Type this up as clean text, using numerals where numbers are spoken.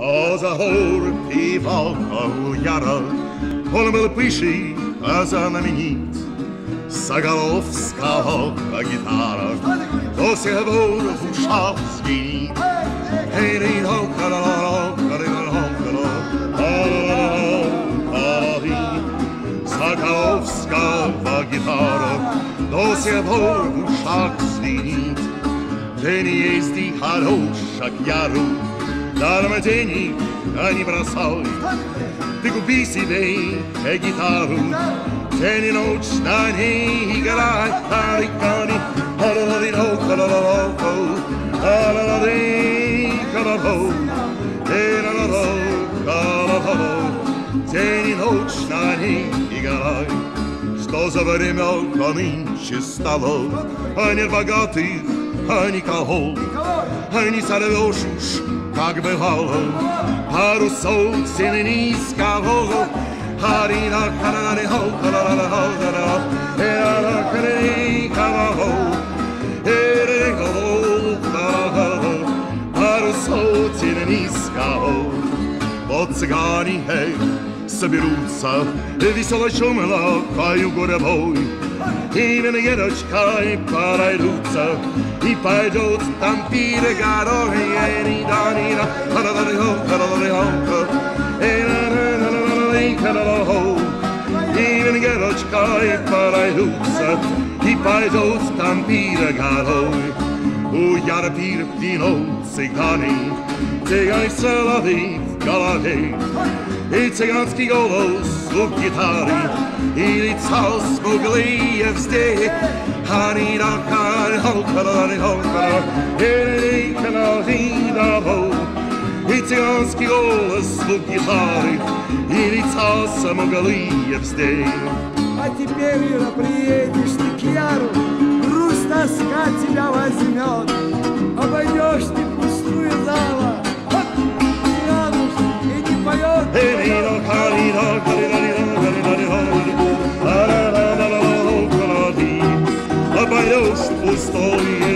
az a horti valahuljára, holmel пыши, а знаменит Сагаловского гитара до сих пор в ушах звенит. Сагаловского гитара до сих пор в ушах звенит. День езди хороша к яру, даром денег не бросай. Ты купи себе гитару, день и ночь на ней играй. Тарикани, алладино, калалалоко, алладин, калалалоко, калалалоко, калалалоко, день и ночь на ней играй. Что за время нынче стало, а нет богатых, а никого, а не сорвешь уж, как бывало, парусов сильно низкого. Харина, карарани, хол, карарани, хол, карарани, эра, карарани, карарани, эра, карарани, карарани, парусов сильно низкого. Вот цыгане, эй, соберутся, весело шумело, каю горевой, и венерочка, и подойдутся, и пойдет там пире горой. Эри, данина, карарани, хол, карарани, хол, эра, карарани, хол, и венерочка, и подойдутся, и пойдет там пире горой. У яра пир вино цыгане, цыгай соловей в голове, и цыганский голос у гитары, и лица смуглые вздех. Харина, кархол, карани, хол, карани, карани, и цыганский голос у гитары, и лица смуглые вздех. А теперь, Ира, приедешь ты к яру, грусть тоска тебя возьмет, обойдешь ты пустую залу, и не поет. Обойдешь пустой